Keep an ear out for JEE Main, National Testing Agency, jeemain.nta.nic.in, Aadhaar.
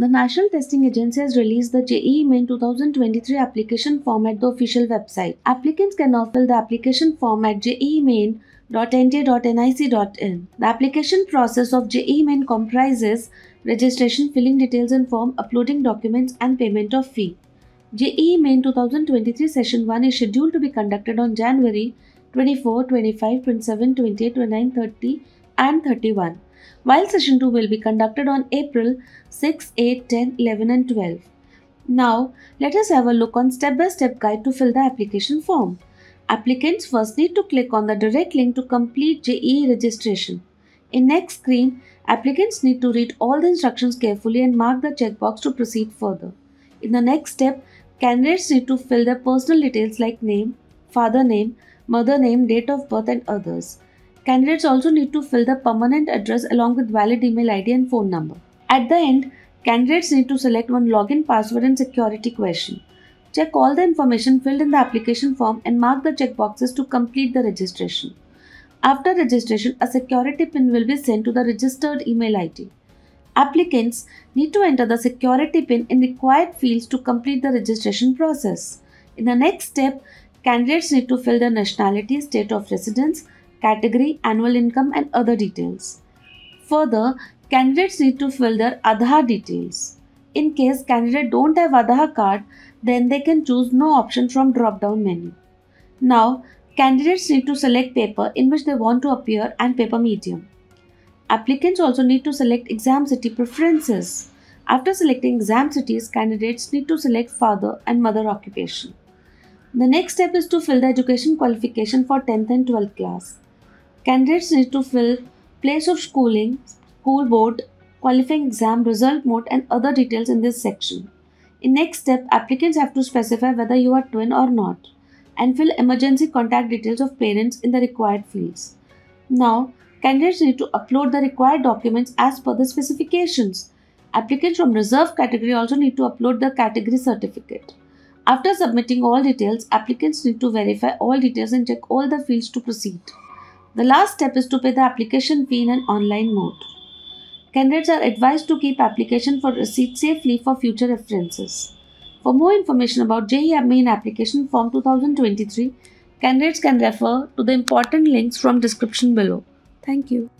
The National Testing Agency has released the JEE Main 2023 application form at the official website. Applicants can now fill the application form at jeemain.nta.nic.in. The application process of JEE Main comprises registration, filling details and form, uploading documents and payment of fee. JEE Main 2023 Session 1 is scheduled to be conducted on January 24, 25, 27, 28, 29, 30 and 31. While Session 2 will be conducted on April 6, 8, 10, 11 and 12. Now, let us have a look on step-by-step guide to fill the application form. Applicants first need to click on the direct link to complete JEE registration. In next screen, applicants need to read all the instructions carefully and mark the checkbox to proceed further. In the next step, candidates need to fill their personal details like name, father name, mother name, date of birth and others. Candidates also need to fill the permanent address along with valid email ID and phone number. At the end, candidates need to select one login password and security question. Check all the information filled in the application form and mark the checkboxes to complete the registration. After registration, a security PIN will be sent to the registered email ID. Applicants need to enter the security PIN in required fields to complete the registration process. In the next step, candidates need to fill their nationality, state of residence, category, annual income and other details. Further, candidates need to fill their Aadhaar details. In case candidates don't have Aadhaar card, then they can choose no option from drop-down menu. Now, candidates need to select paper in which they want to appear and paper medium. Applicants also need to select exam city preferences. After selecting exam cities, candidates need to select father and mother occupation. The next step is to fill the education qualification for 10th and 12th class. Candidates need to fill place of schooling, school board, qualifying exam, result mode and other details in this section. In next step, applicants have to specify whether you are twin or not and fill emergency contact details of parents in the required fields. Now, candidates need to upload the required documents as per the specifications. Applicants from reserved category also need to upload the category certificate. After submitting all details, applicants need to verify all details and check all the fields to proceed. The last step is to pay the application fee in an online mode. Candidates are advised to keep application for receipt safely for future references. For more information about JEE Main Application Form 2023, candidates can refer to the important links from description below. Thank you.